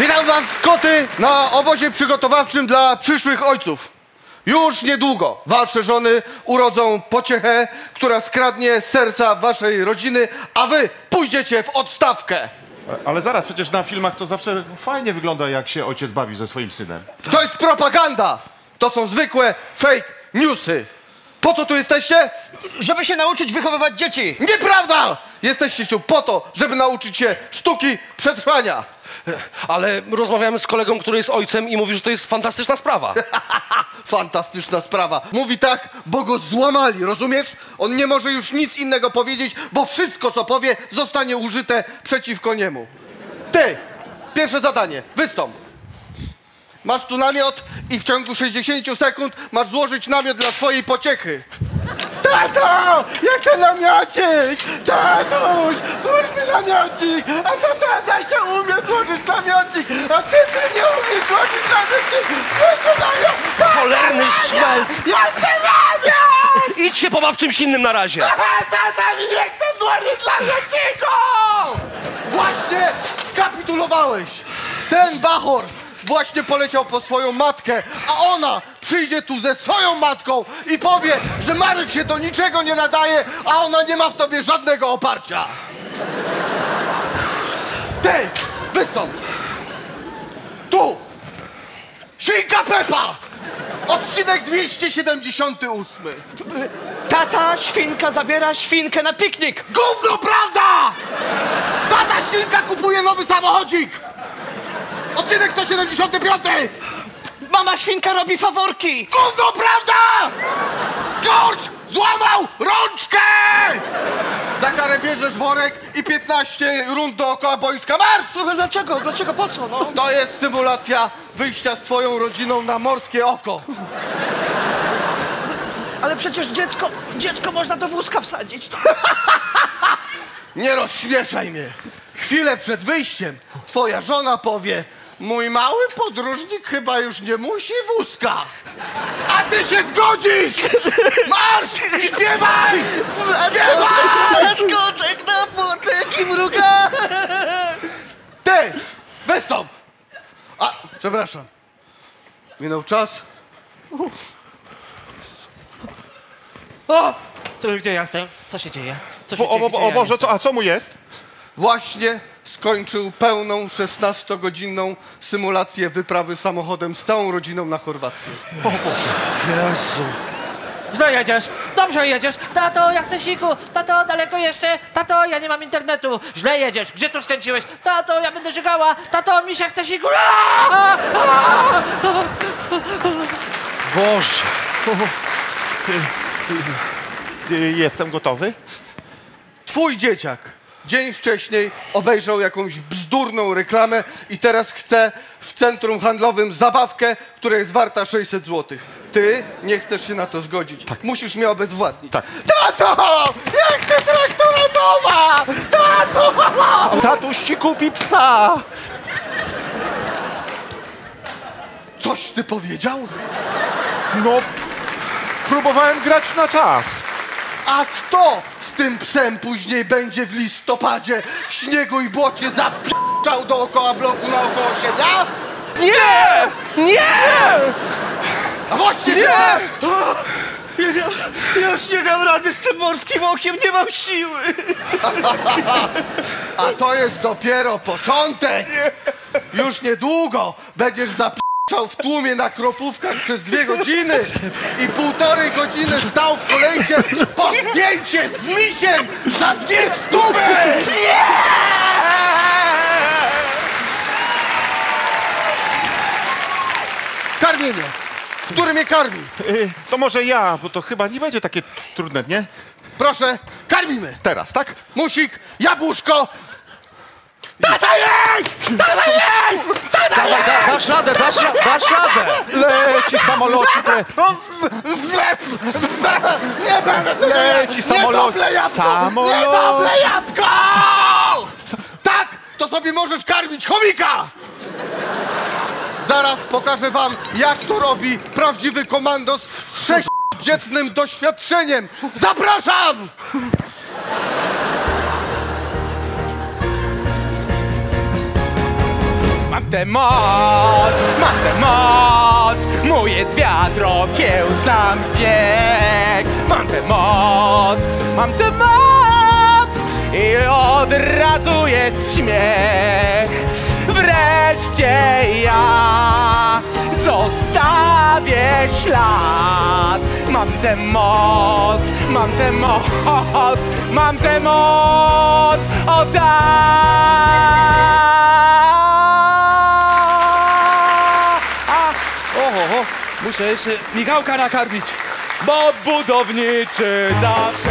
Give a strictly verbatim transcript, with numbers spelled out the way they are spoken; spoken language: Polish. Witam was, koty, na obozie przygotowawczym dla przyszłych ojców. Już niedługo wasze żony urodzą pociechę, która skradnie z serca waszej rodziny, a wy pójdziecie w odstawkę. Ale zaraz, przecież na filmach to zawsze fajnie wygląda, jak się ojciec bawi ze swoim synem. To jest propaganda! To są zwykłe fake newsy. Po co tu jesteście? Żeby się nauczyć wychowywać dzieci. Nieprawda! Jesteście tu po to, żeby nauczyć się sztuki przetrwania. Ale rozmawiamy z kolegą, który jest ojcem i mówi, że to jest fantastyczna sprawa. Fantastyczna sprawa. Mówi tak, bo go złamali, rozumiesz? On nie może już nic innego powiedzieć, bo wszystko, co powie, zostanie użyte przeciwko niemu. Ty! Pierwsze zadanie. Wystąp. Masz tu namiot i w ciągu sześćdziesięciu sekund masz złożyć namiot dla swojej pociechy. Tato! Jak ten namiotik! Tatuś! Złóż mi namiotik! A to tata się umie złożyć namiotik! A ty ty nie umiesz złożyć namiotik! Cholerny szmelc! Ja chcę namiot! Idź się pobaw czymś innym na razie! Tata mi nie chce złożyć namiotiku! Właśnie skapitulowałeś! Ten bachor właśnie poleciał po swoją matkę, a ona przyjdzie tu ze swoją matką i powie, że Marek się do niczego nie nadaje, a ona nie ma w tobie żadnego oparcia. Ty, wystąp. Tu. Świnka Peppa. Odcinek dwieście siedemdziesiąty ósmy. Tata, świnka zabiera świnkę na piknik. Gówno, prawda? Tata, świnka kupuje nowy samochodzik. Odcinek sto siedemdziesiąty piąty! Mama świnka robi faworki! Gówno, prawda? George złamał rączkę! Za karę bierzesz worek i piętnaście rund dookoła boiska. Marsz! Ale dlaczego? Dlaczego? Po co? No? To jest symulacja wyjścia z twoją rodziną na Morskie Oko. Ale przecież dziecko, dziecko można do wózka wsadzić. Nie rozśmieszaj mnie. Chwilę przed wyjściem twoja żona powie: mój mały podróżnik chyba już nie musi wózka. A ty się zgodzisz! Marsz i śpiewaj! Śpiewaj! Na skutek, na płotek i mruga! Ty! Wystąp! A, przepraszam. Minął czas. O! Co, gdzie ja jestem? Co się dzieje? Co się o, dzieje? O, o, o Boże, co, a co mu jest? Właśnie skończył pełną szesnastogodzinną symulację wyprawy samochodem z całą rodziną na Chorwację. Jezu. O Boże. Jezu. Źle jedziesz. Dobrze jedziesz. Tato, ja chcę siku. Tato, daleko jeszcze. Tato, ja nie mam internetu. Źle jedziesz. Gdzie tu skręciłeś? Tato, ja będę żygała. Tato, misia chce siku. Aaaa! Aaaa! Boże. Jestem gotowy? Twój dzieciak dzień wcześniej obejrzał jakąś bzdurną reklamę i teraz chce w centrum handlowym zabawkę, która jest warta sześćset złotych. Ty nie chcesz się na to zgodzić. Tak. Musisz mnie obezwładnić. Tak. Tato! Jak ty traktora doma! Tato! Tatuś ci kupi psa! Coś ty powiedział? No, próbowałem grać na czas. A kto z tym psem później będzie w listopadzie w śniegu i błocie zapi***ał dookoła bloku, naokoło osiedla? Nie! Nie! A właśnie nie! Ja, ja, ja już nie dam rady z tym Morskim Okiem, nie mam siły. A to jest dopiero początek. Już niedługo będziesz zapi***ał w tłumie na Kropówkach przez dwie godziny i półtorej godziny stał w kolejce po zdjęcie z misiem za dwie stówy! Karmienie! Który mnie karmi? Yy, to może ja, bo to chyba nie będzie takie trudne, nie? Proszę, karmimy! Teraz, tak? Musik, jabłuszko! Tata jest! Tata jest! Tata jest! Dasz radę, dasz radę, dasz radę! Leci samolocik, le... Nie będę tego leci samolocik, nie doble jabłko! Nie doble jabłko! Tak, to sobie możesz karmić chomika! Zaraz pokażę wam, jak to robi prawdziwy komandos z sześciodzietnym doświadczeniem. Zapraszam! Mam temat, mam temat, mój jest wiatr, okiełznam bieg. Mam temat, mam temat i od razu jest śmiech. Wreszcie ja zostawię ślad. Mam tę moc, mam tę moc, mam tę moc, o tak! Oho, muszę jeszcze Michałka nakarmić, bo budowniczy zawsze